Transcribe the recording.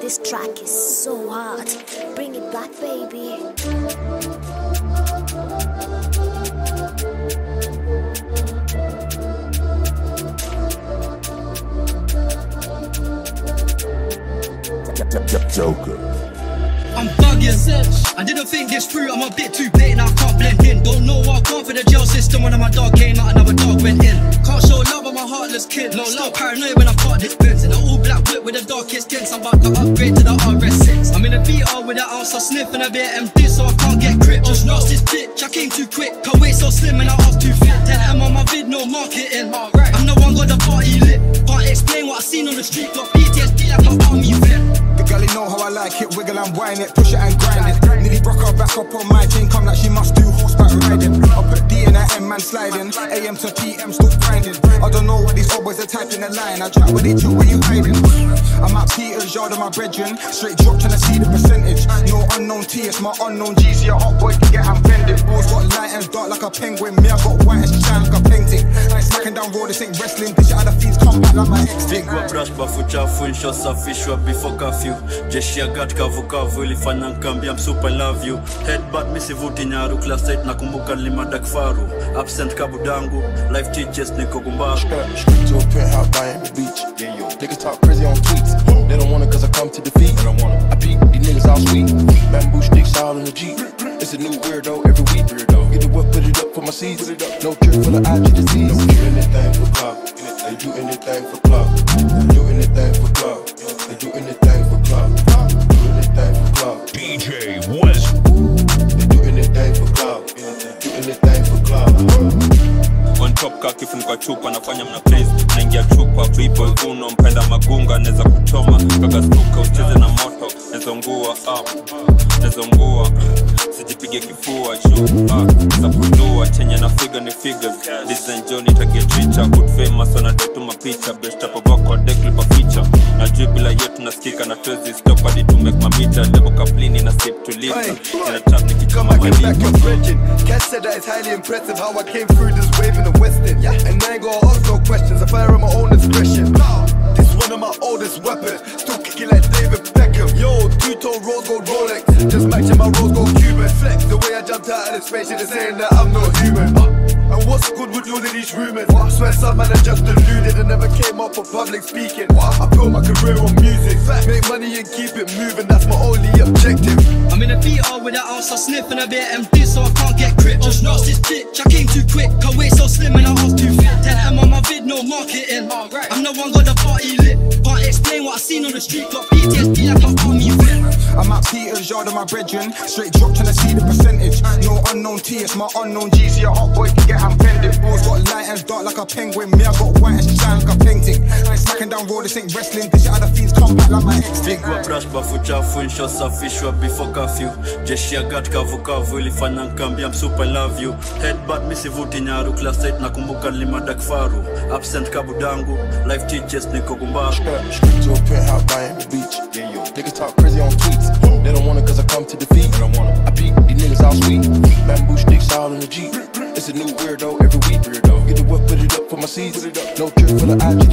This track is so hard. Bring it back, baby. Joker. I'm bugging. I didn't think this through, I'm a bit too blatant, I can't blend in. Don't know I've gone for the jail system. When my dog came out, another dog went in. Can't show love, I'm a heartless kid. No love, paranoid when I park this Benz. In an all-black whip with the darkest tints. I'm about to upgrade to the RS6. I'm in a B.R. with an ounce of sniff and a bit empty, so I can't get grip. Just lost this bitch, I came too quick. Her waist so slim and I was too fit. The M on my vid, no marketing. I'm the one got the party lit. Can't explain what I seen on the street. Got PTSD like my army flip. Girl, they know how I like it, wiggle and whine it, push it and grind it. Nearly broke her back up on my chain, come like she must do horseback riding. I put D and I M man sliding, AM to PM still grinding. I don't know what these old boys are typing a line, I chat with each other, where you hiding? I'm at Peter's yard of my brethren, straight drop trying to see the percentage. No unknown T, it's my unknown G's, your hot boy can get hand bended. Balls got light and dark like a penguin, me I got white and she shine like a painting. Like smacking down road, this ain't wrestling, bitch, other fiends come back like my ex. Big what brush, but for chafu, shots of fish, before coffee. Jeshia katika vukavu ilifanya nkambia I'm super love you. Headbutt misivuti nyaru class 8 nakumbuka limada kifaru. Absent kabudangu, life teaches niko gumbaru. Street to a penthouse by the beach. Yeah, yo. Niggas talk crazy on tweets. They don't want it cause I come to defeat. I don't want it. I peep, these niggas all sweet. Bamboo sticks all in the Jeep. It's a new weirdo every week. Weirdo. Get the whip, put it up for my seeds. No cure for the IG disease. Don't do anything for club. They do anything for club. They do anything for club. They do anything for club. They do anything for club. DJ West. They do anything for club. They do anything for club. On top kaki funika chupa nafanya mna place. Naingia chupa tuipo uno mpenda magunga neza kuchoma. Kaka stuka ucheze na moto. Nezongua up. Nezongua. Sijipige kifua juu. Sapundua chenye na figure ni figures. Listen Johnny takitricha. Good famous wanadutuma picha. Best up aboko dekli pa feature. Na jubila yetu nasikika na tuwezi stop hadi tumeke mamita. Lebo kaplini na sip to liter. Ina trap nikikama malika. Cat said that it's highly impressive how I came through this wave in the western. And I ain't gonna ask no questions. I fire at my own discretion. This one of my oldest weapons. Still kicking like David Beckham. Yo, two-tone rose gold Rolex. Just matching my rose gold Cuban. Flex the way I jumped out of this spaceship is saying that I'm not human. And what's good with all of these rumors? I swear some man are just deluded and never came up for public speaking. I built my career on music. Make money and keep it moving, that's my only objective. I'm in a VR with an ounce of sniff and a bit empty, so I can't get grip. Just lost this bitch, I came too quick. Her waist so slim and I was too fit. That M on my vid, no marketing. I'm the one got the party lit. Can't explain what I seen on the street. Got PTSD, I can't call me fit. I'm at Peter's yard of my brethren, straight drop trying to see the percentage. No unknown T, it's my unknown G's, your hot boy can get hand bended. Balls got light and dark like a penguin, me I got white and shine like a painting. Like smacking down road, this ain't wrestling, this other fiends come back like my ex. Big wa brush, bafu chafu, shots of fish were before coffee. Jeshia katika vukavu, ilifanya nkambia I'm super love you. Headbutt misivuti nyaru class 8 nakumbuka limada kifaru. Absent kabudangu, life teaches niko gumbaru. Street to a penthouse by the beach. Yeah, yo. Niggas talk crazy on tweets. They don't want it cause I come to defeat. I peep, these niggas all sweet. Bamboo sticks all in the Jeep. It's a new weirdo every week. Get the whip, put it up for my seeds. No cure for the IG